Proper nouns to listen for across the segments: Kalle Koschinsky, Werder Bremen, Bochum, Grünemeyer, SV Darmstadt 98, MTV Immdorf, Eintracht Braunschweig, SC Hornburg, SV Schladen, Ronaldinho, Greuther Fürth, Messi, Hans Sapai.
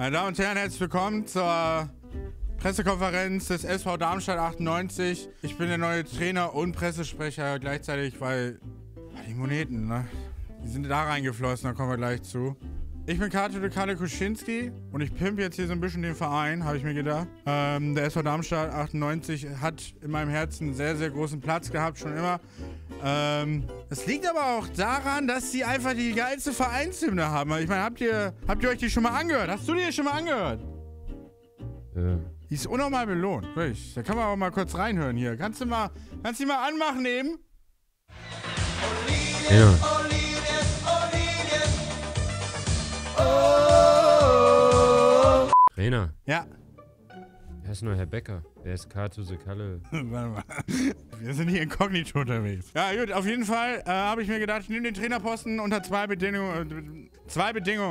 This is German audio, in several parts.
Meine Damen und Herren, herzlich willkommen zur Pressekonferenz des SV Darmstadt 98. Ich bin der neue Trainer und Pressesprecher gleichzeitig, weil die Moneten, ne? Die sind da reingeflossen, da kommen wir gleich zu. Ich bin Kalle Koschinsky und ich pimp jetzt hier so ein bisschen den Verein, habe ich mir gedacht. Der SV Darmstadt 98 hat in meinem Herzen einen sehr, sehr großen Platz gehabt, schon immer. Das liegt aber auch daran, dass sie einfach die geilste Vereinshymne haben. Ich meine, habt ihr euch die schon mal angehört? Hast du die schon mal angehört? Ja. Die ist unnormal belohnt, wirklich. Da kann man auch mal kurz reinhören hier. Kannst du mal anmachen eben? Ja. Trainer. Ja. Er ist nur Herr Becker. Der ist Kartuse Kalle. Warte mal. Wir sind hier inkognito unterwegs. Ja, gut. Auf jeden Fall habe ich mir gedacht, ich nehme den Trainerposten unter zwei Bedingungen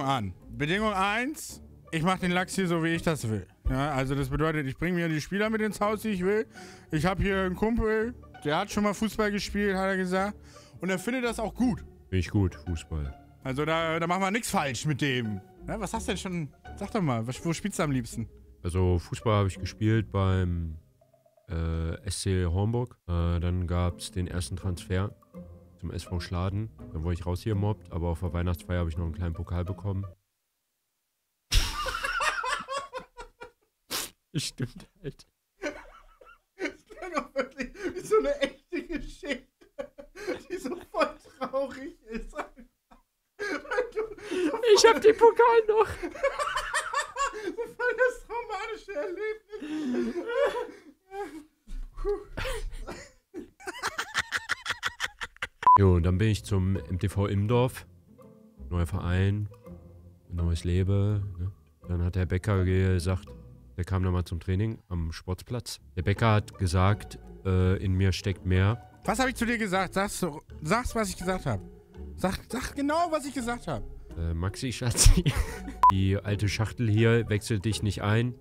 an. Bedingung 1, ich mache den Lachs hier so, wie ich das will. Ja, also das bedeutet, ich bringe mir die Spieler mit ins Haus, die ich will. Ich habe hier einen Kumpel, der hat schon mal Fußball gespielt, hat er gesagt. Und er findet das auch gut. Finde ich gut, Fußball. Also da machen wir nichts falsch mit dem. Ja, was hast du denn schon? Sag doch mal, wo spielst du am liebsten? Also Fußball habe ich gespielt beim SC Hornburg. Dann gab es den ersten Transfer zum SV Schladen. Dann wurde ich rausgemobbt, aber auf der Weihnachtsfeier habe ich noch einen kleinen Pokal bekommen. Stimmt halt. Das klang auch wirklich wie so eine echte Geschichte, die so voll traurig ist. Ich hab den Pokal noch. So voll das traumatische Erlebnis. Jo, und dann bin ich zum MTV Immdorf. Neuer Verein, neues Leben. Ne? Dann hat der Bäcker gesagt, der kam dann mal zum Training am Sportplatz. Der Bäcker hat gesagt, in mir steckt mehr. Was habe ich zu dir gesagt? Sag's, was ich gesagt habe. Sag genau, was ich gesagt habe. Maxi, Schatzi. Die alte Schachtel hier wechselt dich nicht ein.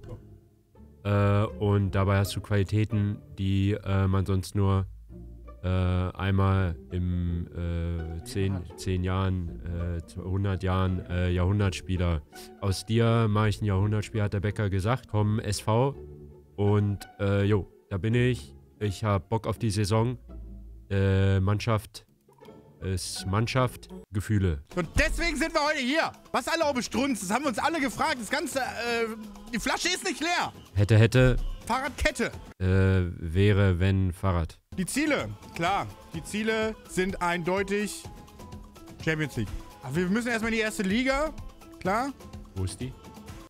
Und dabei hast du Qualitäten, die man sonst nur einmal im 10 Jahren, 100 Jahren Jahrhundertspieler. Aus dir mache ich einen Jahrhundertspieler, hat der Bäcker gesagt. Komm, SV. Und jo, da bin ich. Ich habe Bock auf die Saison. Mannschaft. Ist Mannschaft, Gefühle. Und deswegen sind wir heute hier. Was alle auch bestrunzt, das haben wir uns alle gefragt. Das ganze, die Flasche ist nicht leer. Hätte, hätte. Fahrradkette. Wäre, wenn, Fahrrad. Die Ziele, klar. Die Ziele sind eindeutig Champions League. Aber wir müssen erstmal in die erste Liga, klar. Wo ist die?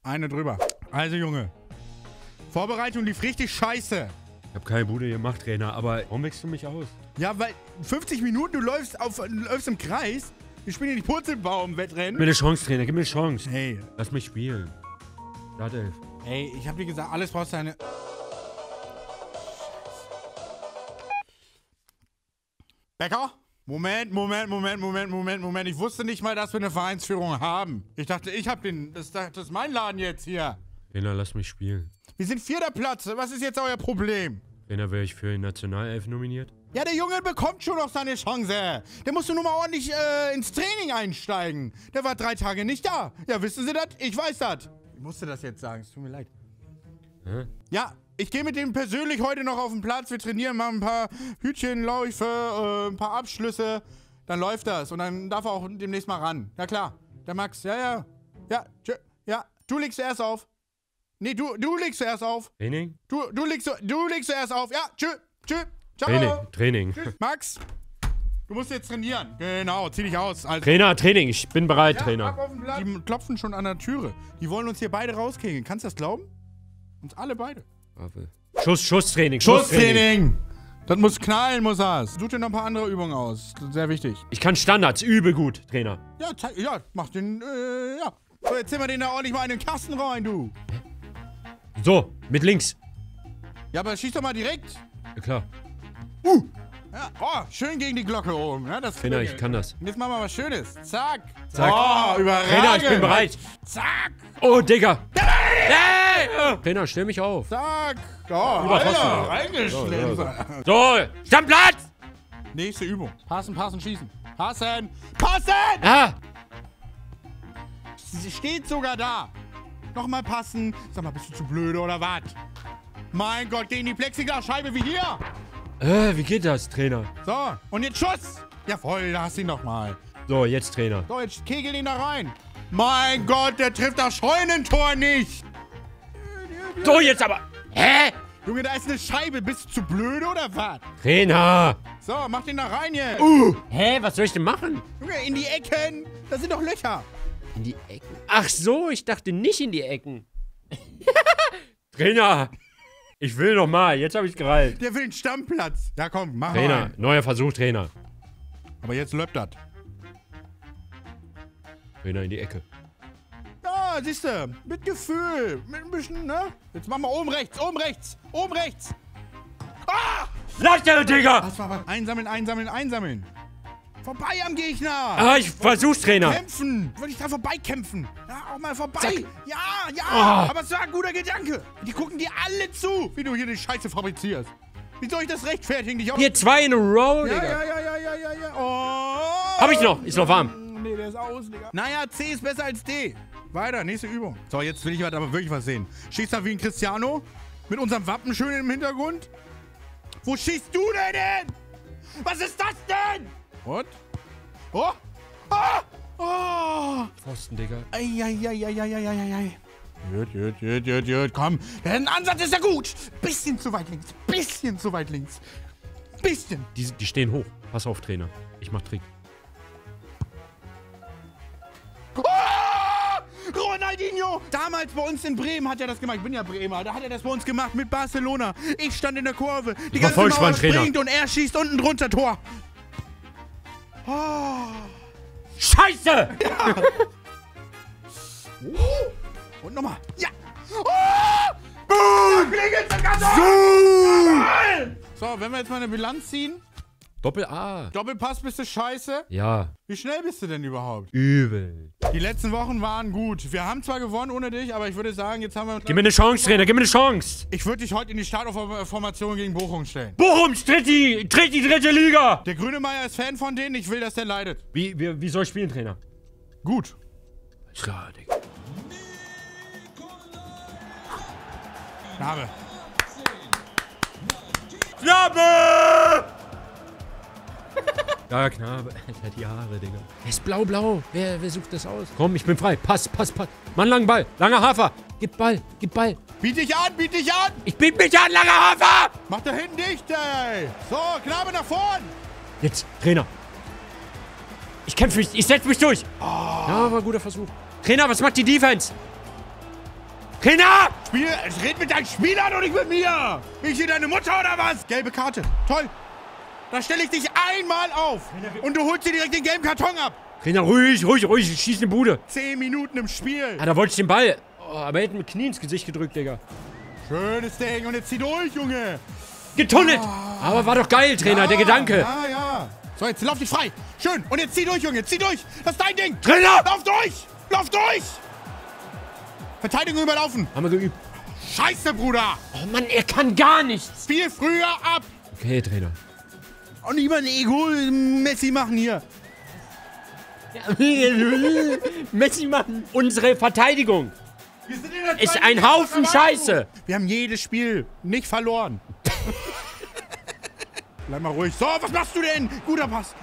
Eine drüber. Also, Junge. Vorbereitung lief richtig scheiße. Ich hab keine Bude gemacht, Trainer, aber warum wächst du mich aus? Ja, weil 50 Minuten, du läufst im Kreis. Wir spielen nicht Purzelbaum-Wettrennen. Gib mir eine Chance, Trainer, gib mir eine Chance. Hey. Lass mich spielen. Startelf. Hey, ich hab dir gesagt, alles brauchst deine... Becker? Moment. Ich wusste nicht mal, dass wir eine Vereinsführung haben. Ich dachte, ich hab den... Das ist mein Laden jetzt hier. Trainer, lass mich spielen. Wir sind 4. Platz. Was ist jetzt euer Problem? Trainer, wäre ich für die Nationalelf nominiert? Ja, der Junge bekommt schon noch seine Chance. Der musste nur mal ordentlich ins Training einsteigen. Der war 3 Tage nicht da. Ja, wissen Sie das? Ich weiß das. Ich musste das jetzt sagen. Es tut mir leid. Hä? Ja, ich gehe mit dem persönlich heute noch auf den Platz. Wir trainieren mal ein paar Hütchenläufe, ein paar Abschlüsse. Dann läuft das. Und dann darf er auch demnächst mal ran. Ja, klar. Der Max. Ja. Ja, tschö. Ja. Du legst zuerst auf. Nee, du legst zuerst auf. Training? Du legst zuerst auf. Ja, tschö. Ciao. Training. Tschüss. Max, du musst jetzt trainieren. Genau, zieh dich aus. Also. Trainer, Training. Ich bin bereit, ja, Trainer. Die klopfen schon an der Türe. Die wollen uns hier beide rauskriegen. Kannst du das glauben? Uns alle beide. Schusstraining. Das muss knallen, muss das. Such dir noch ein paar andere Übungen aus. Sehr wichtig. Ich kann Standards. Übel gut, Trainer. Ja, mach den, ja. So, jetzt ziehen wir den da ordentlich mal in den Kasten rein, du. So, mit links. Ja, aber schieß doch mal direkt. Ja, klar. Ja, oh, schön gegen die Glocke oben. Ja, das Trainer, ich kann das. Jetzt machen wir was Schönes. Zack. Oh, überragend. Trainer, ich bin bereit. Zack. Oh, Digga. Hey. Trainer, stell mich auf. Zack. Oh, Alter, reingeschleppt. So, Stammplatz. Nächste Übung. Passen, schießen. Passen. Ja. Steht sogar da. Nochmal passen. Sag mal, bist du zu blöde oder was? Mein Gott, geh in die Plexiglasscheibe wie hier. Wie geht das, Trainer? So, und jetzt Schuss. Jawohl, da hast du ihn nochmal. So, jetzt Trainer. So, jetzt kegel ihn da rein. Mein Gott, der trifft das Scheunentor nicht. So, jetzt aber. Hä? Junge, da ist eine Scheibe. Bist du zu blöde oder was? Trainer. So, mach den da rein jetzt. Hä, was soll ich denn machen? Junge, in die Ecken. Da sind doch Löcher. In die Ecken? Ach so, ich dachte nicht in die Ecken. Trainer. Ich will noch mal. Jetzt habe ich gereilt. Der will den Stammplatz. Ja, komm, mach Trainer, mal. Trainer, neuer Versuch, Trainer. Aber jetzt läuft das. Trainer in die Ecke. Ja, siehst du, mit Gefühl, mit ein bisschen, ne? Jetzt machen wir oben rechts, oben rechts, oben rechts. Ah! Latte, Digga! Das war was. Einsammeln, einsammeln, einsammeln. Vorbei am Gegner. Ah, ich versuch's, Trainer. Kämpfen. Würde ich da vorbeikämpfen? Ja, auch mal vorbei. Zack. Ja, ja. Ah. Aber es war ein guter Gedanke. Die gucken dir alle zu, wie du hier die Scheiße fabrizierst. Wie soll ich das rechtfertigen? Ich auch hier zwei in a row, Digga. Ja. Oh. Hab ich noch. Ist noch warm. Nee, der ist aus, Digga. Naja, C ist besser als D. Weiter, nächste Übung. So, jetzt will ich aber wirklich was sehen. Schießt da wie ein Cristiano? Mit unserem Wappen schön im Hintergrund? Wo schießt du denn hin? Was ist das denn? Und? Oh! Ah! Oh! Pfosten, Digga. Eieieiei. Jut, komm. Der Ansatz ist ja gut. Bisschen zu weit links. Bisschen zu weit links. Bisschen. Die stehen hoch. Pass auf, Trainer. Ich mach Trick. Ronaldinho! Damals bei uns in Bremen hat er das gemacht. Ich bin ja Bremer. Da hat er das bei uns gemacht mit Barcelona. Ich stand in der Kurve. Die ganze Mauer springt und er schießt unten drunter Tor. Oh. Scheiße! Ja. Oh. Und nochmal. Ja! Oh. Boom! Zoom. So, wenn wir jetzt mal eine Bilanz ziehen. Doppel-A. Doppelpass bist du scheiße? Ja. Wie schnell bist du denn überhaupt? Übel. Die letzten Wochen waren gut. Wir haben zwar gewonnen ohne dich, aber ich würde sagen, jetzt haben wir... Gib mir eine Chance, Trainer, gib mir eine Chance. Ich würde dich heute in die Startformation gegen Bochum stellen. Bochum tritt die dritte Liga. Der Grünemeyer ist Fan von denen, ich will, dass der leidet. Wie soll ich spielen, Trainer? Gut. Ist klar, Digga. Knabe. Knabe! Ja, Knabe. Alter, die Haare, Digga. Er ist blau-blau. Wer sucht das aus? Komm, ich bin frei. Pass. Mann, langen Ball. Langer Hafer. Gib Ball. Biet dich an. Ich biet mich an, langer Hafer. Mach da hinten dicht, ey. So, Knabe nach vorn. Jetzt, Trainer. Ich kämpfe mich. Ich setze mich durch. Oh. Ja, war ein guter Versuch. Trainer, was macht die Defense? Trainer! Red mit deinen Spielern und nicht mit mir. Bin ich hier deine Mutter oder was? Gelbe Karte. Toll. Da stelle ich dich einmal auf und du holst dir direkt den gelben Karton ab. Trainer, ruhig, ich schieß eine Bude. 10 Minuten im Spiel. Ah, da wollte ich den Ball. Oh, aber er hätte mit Knie ins Gesicht gedrückt, Digga. Schönes Ding und jetzt zieh durch, Junge. Getunnelt. Ah. Aber war doch geil, Trainer, ja, der Gedanke. Ja. So, jetzt lauf dich frei. Schön. Und jetzt zieh durch, Junge, zieh durch. Das ist dein Ding. Trainer. Lauf durch. Verteidigung überlaufen. Haben wir geübt. Scheiße, Bruder. Oh Mann, er kann gar nichts. Spiel früher ab. Okay, Trainer. Und nicht mal ein Ego-Messi machen hier. Messi machen. Unsere Verteidigung ist ein Haufen Scheiße. Wir haben jedes Spiel nicht verloren. Bleib mal ruhig. So, was machst du denn? Guter Pass.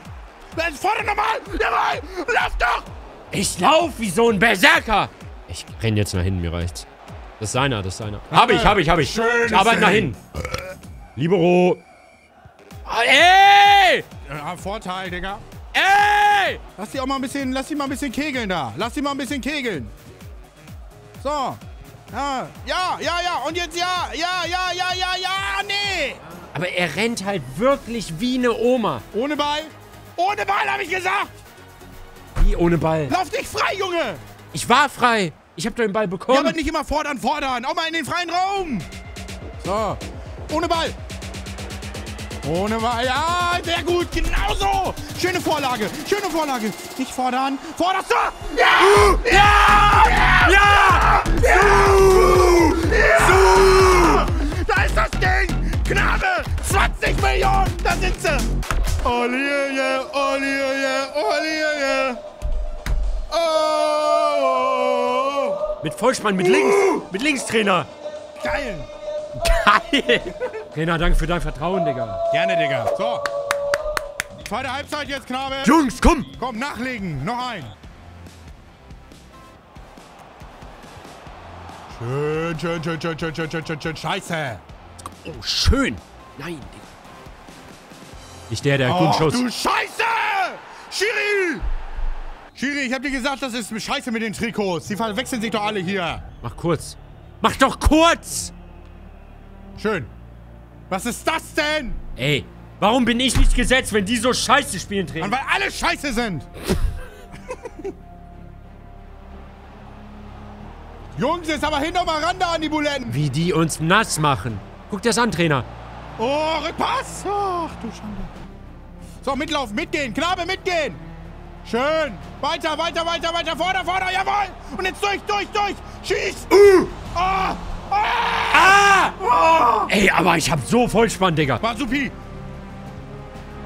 Vorne nochmal. Jawohl. Lauf doch. Ich lauf wie so ein Berserker. Ich renn jetzt nach hinten, mir reicht's. Das ist seiner. Hab ich. Schön. Ich arbeite nach hinten. Libero. Ey! Ja, Vorteil, Digga. Ey! Lass die mal ein bisschen kegeln da. Lass die mal ein bisschen kegeln. So. Ja. Und jetzt ja. Nee. Aber er rennt halt wirklich wie eine Oma. Ohne Ball. Ohne Ball, habe ich gesagt. Wie ohne Ball? Lauf dich frei, Junge. Ich war frei. Ich habe doch den Ball bekommen. Ja, aber nicht immer fordern. Auch mal in den freien Raum. So. Ohne Ball. Ohne Wahl. Ja, sehr gut. Genauso. Schöne Vorlage. Nicht fordern. Forderst du? Ja! Da ist das Ding. Knabe. 20 Millionen. Da sind sie. Ollie. Oh. Mit Vollspann, mit links! Mit links, Trainer! Geil! Geil! Trainer, danke für dein Vertrauen, Digga. Gerne, Digga. So. Zweite Halbzeit jetzt, Knabe. Jungs, komm! Komm, nachlegen. Noch ein. Schön, schön, schön, schön, schön, schön, schön, schön, schön. Scheiße. Oh, schön. Nein, Digga. Nicht der, der guten Schuss. Du Scheiße! Schiri! Schiri, ich hab dir gesagt, das ist Scheiße mit den Trikots. Die verwechseln sich doch alle hier. Mach kurz. Mach doch kurz! Schön. Was ist das denn? Ey, warum bin ich nicht gesetzt, wenn die so Scheiße spielen, Trainer? Weil alle Scheiße sind! Jungs, jetzt aber hin doch mal ran da an die Buletten! Wie die uns nass machen. Guck dir das an, Trainer. Oh, Rückpass! Ach, du Schande. So, mitlaufen, mitgehen, Knabe, mitgehen! Schön! Weiter, weiter, weiter, weiter! Vorder, vorder! Jawohl! Und jetzt durch, durch, durch! Schieß! Ah! Ah! Ah! Ey, aber ich hab so Vollspann, Digga! Basupi!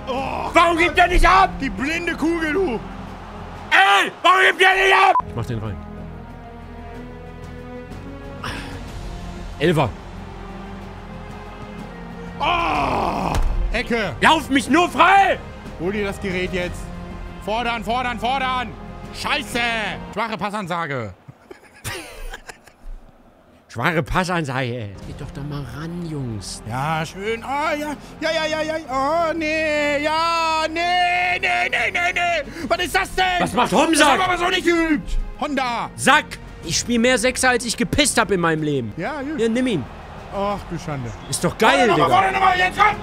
Oh, warum gibt der nicht ab? Die blinde Kugel, du! Ey! Warum gibt der nicht ab? Ich mach den rein. Elfer! Oh! Ecke! Lauf mich nur frei! Hol dir das Gerät jetzt! Fordern, fordern, fordern! Scheiße! Schwache Passansage! Schwache Passansage! Geht doch da mal ran, Jungs! Ja, schön! Ah, oh, ja! Ja, ja, ja, ja! Oh, nee! Ja! Nee! Nee, nee, nee, nee! Was ist das denn? Was macht Homsack? Das haben wir aber so nicht geübt! Honda! Sack! Ich spiele mehr Sechser, als ich gepisst habe in meinem Leben! Ja, gut! Ja, nimm ihn! Ach, du Schande! Ist doch geil, Digga! Vorne nochmal! Jetzt ran!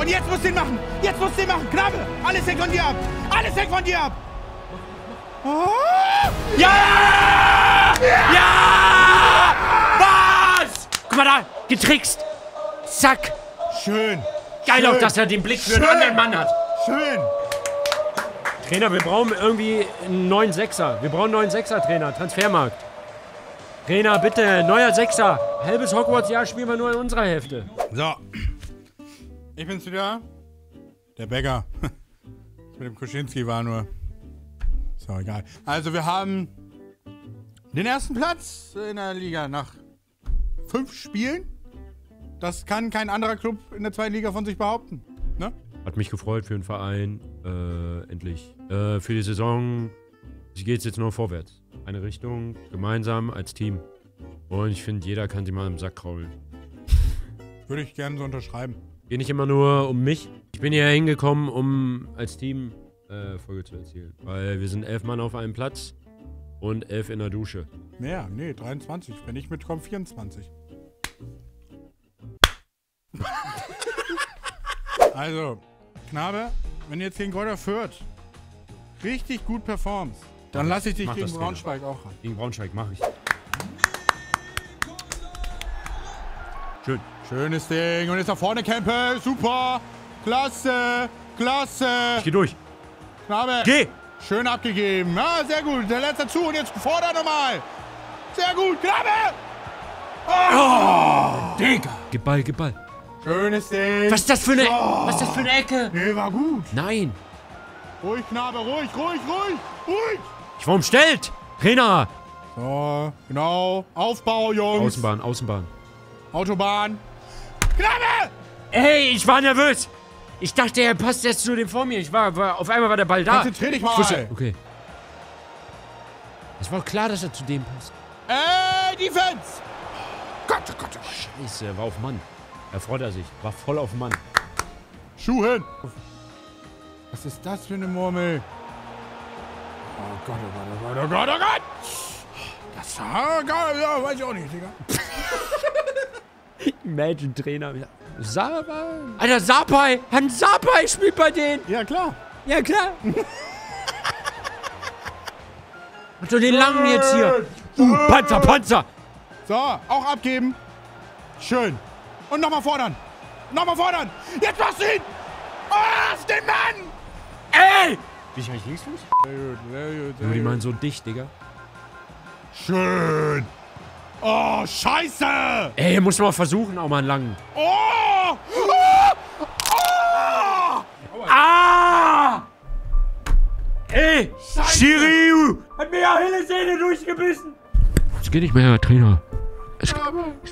Und jetzt musst du ihn machen! Jetzt musst du ihn machen! Knabe! Alles hängt von dir ab! Alles hängt von dir ab! Oh. Ja! Ja! Ja! Ja! Was? Guck mal da! Getrickst! Zack! Schön! Geil auch, dass er den Blick für einen anderen Mann hat! Schön! Trainer, wir brauchen irgendwie einen neuen Sechser. Wir brauchen einen neuen Sechser, Trainer. Transfermarkt. Trainer, bitte! Neuer Sechser! Halbes Hogwarts-Jahr spielen wir nur in unserer Hälfte. So. Ich bin's wieder. Der Bäcker. Mit dem Koschinsky war nur. Ist auch egal. Also wir haben den ersten Platz in der Liga nach 5 Spielen. Das kann kein anderer Club in der zweiten Liga von sich behaupten. Ne? Hat mich gefreut für den Verein. Endlich. Für die Saison geht's jetzt nur vorwärts. Eine Richtung, gemeinsam als Team. Und ich finde, jeder kann sich mal im Sack kraulen. Würde ich gerne so unterschreiben. Geht nicht immer nur um mich. Ich bin hier hingekommen, um als Team Folge zu erzielen. Weil wir sind 11 Mann auf einem Platz und 11 in der Dusche. Naja, nee, 23. Wenn ich mitkomme, 24. Also, Knabe, wenn du jetzt gegen Greuther Fürth richtig gut performst, dann lasse ich dich gegen Braunschweig auch ran. Gegen Braunschweig mache ich. Schön. Schönes Ding. Und jetzt nach vorne, Kempe. Super. Klasse. Klasse. Ich geh durch. Knabe. Geh. Schön abgegeben. Ja, sehr gut. Der letzte zu. Und jetzt fordern nochmal. Sehr gut. Knabe. Oh. Oh, Digga. Gib Ball, gib Ball. Schönes Ding. Was ist das für eine, was ist das für eine Ecke? Nee, war gut. Nein. Ruhig, Knabe. Ruhig, ruhig, ruhig. Ruhig. Ich war umstellt. Trainer. So, genau. Aufbau, Jungs. Außenbahn, Außenbahn. Autobahn. Knabe! Ey, ich war nervös. Ich dachte, er passt jetzt zu dem vor mir. Ich war auf einmal war der Ball da. Konzentrier dich mal. Okay. Es war auch klar, dass er zu dem passt. Ey, Defense! Gott, oh Gott, oh Scheiße, er war auf Mann. Er freut er sich. War voll auf Mann. Schuh hin! Was ist das für eine Murmel? Oh Gott, oh Gott, oh Gott, oh Gott! Das war geil, ja, weiß ich auch nicht, Digga. Imagine Trainer. Sapai. Alter, Sapai. Hans Sapai spielt bei denen. Ja, klar. Ja, klar. Mach doch den langen jetzt hier. Panzer, Panzer. So, auch abgeben. Schön. Und nochmal fordern. Nochmal fordern. Jetzt machst du ihn. Oh, auf den Mann. Ey. Bin ich eigentlich Linksfuß? Sehr gut, sehr gut. Nur die meinen so dicht, Digga. Schön. Oh, Scheiße! Ey, muss mal versuchen, auch mal einen langen. Oh! Oh! Oh! Ah! Ey! Ey! Schiri! Hat mir ja Hillesehne durchgebissen! Es geht nicht mehr, Herr Trainer. Es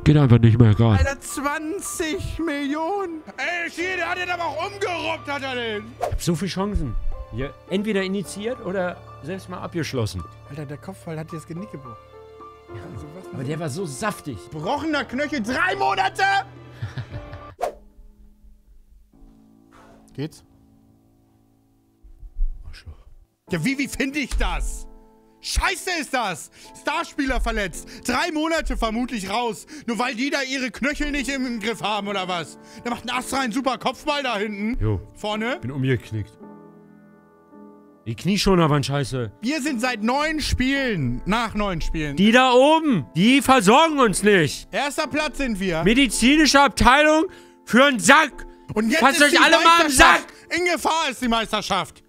geht einfach nicht mehr gerade. Alter, 20 Millionen! Ey, Schiri, der hat den aber auch umgeruppt, hat er den! Ich hab so viele Chancen. Ja, entweder initiiert oder selbst mal abgeschlossen. Alter, der Kopfball hat dir das Genick gebrochen. Ja, also, aber der war so saftig. Brochener Knöchel, 3 Monate! Geht's? Ja, wie finde ich das? Scheiße ist das! Starspieler verletzt, 3 Monate vermutlich raus, nur weil die da ihre Knöchel nicht im Griff haben oder was? Da macht ein Astra einen super Kopfball da hinten. Jo. Vorne. Bin umgeknickt. Die Knieschoner waren scheiße. Wir sind seit 9 Spielen, nach 9 Spielen. Die da oben, die versorgen uns nicht. Erster Platz sind wir. Medizinische Abteilung für einen Sack. Und jetzt passt euch alle mal am Sack. In Gefahr ist die Meisterschaft.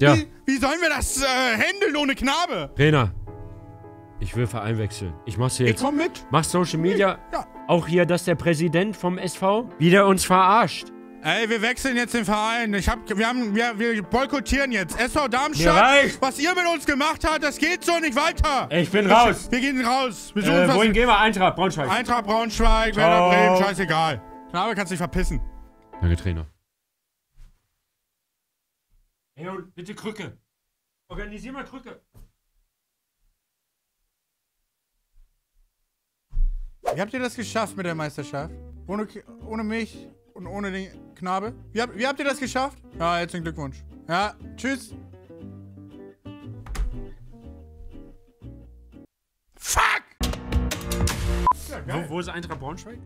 Ja. Wie sollen wir das handeln ohne Knabe? Trainer, ich will Verein wechseln. Ich mach's jetzt. Ich komm mit. Mach Social Media. Ja. Auch hier, dass der Präsident vom SV wieder uns verarscht. Ey, wir wechseln jetzt den Verein. Wir boykottieren jetzt. SV Darmstadt, was ihr mit uns gemacht habt, das geht so nicht weiter. Ich bin raus. Wir gehen raus. Wir suchen wohin gehen wir? Eintracht Braunschweig. Eintracht Braunschweig, Werder Bremen, scheißegal. Knabe, kannst dich verpissen. Danke, Trainer. Hey, bitte Krücke. Organisier mal Krücke. Wie habt ihr das geschafft mit der Meisterschaft? Ohne mich? Und ohne den Knabe. Wie habt ihr das geschafft? Ja, herzlichen Glückwunsch. Ja, tschüss. Fuck! Ja, wo ist Eintracht Braunschweig?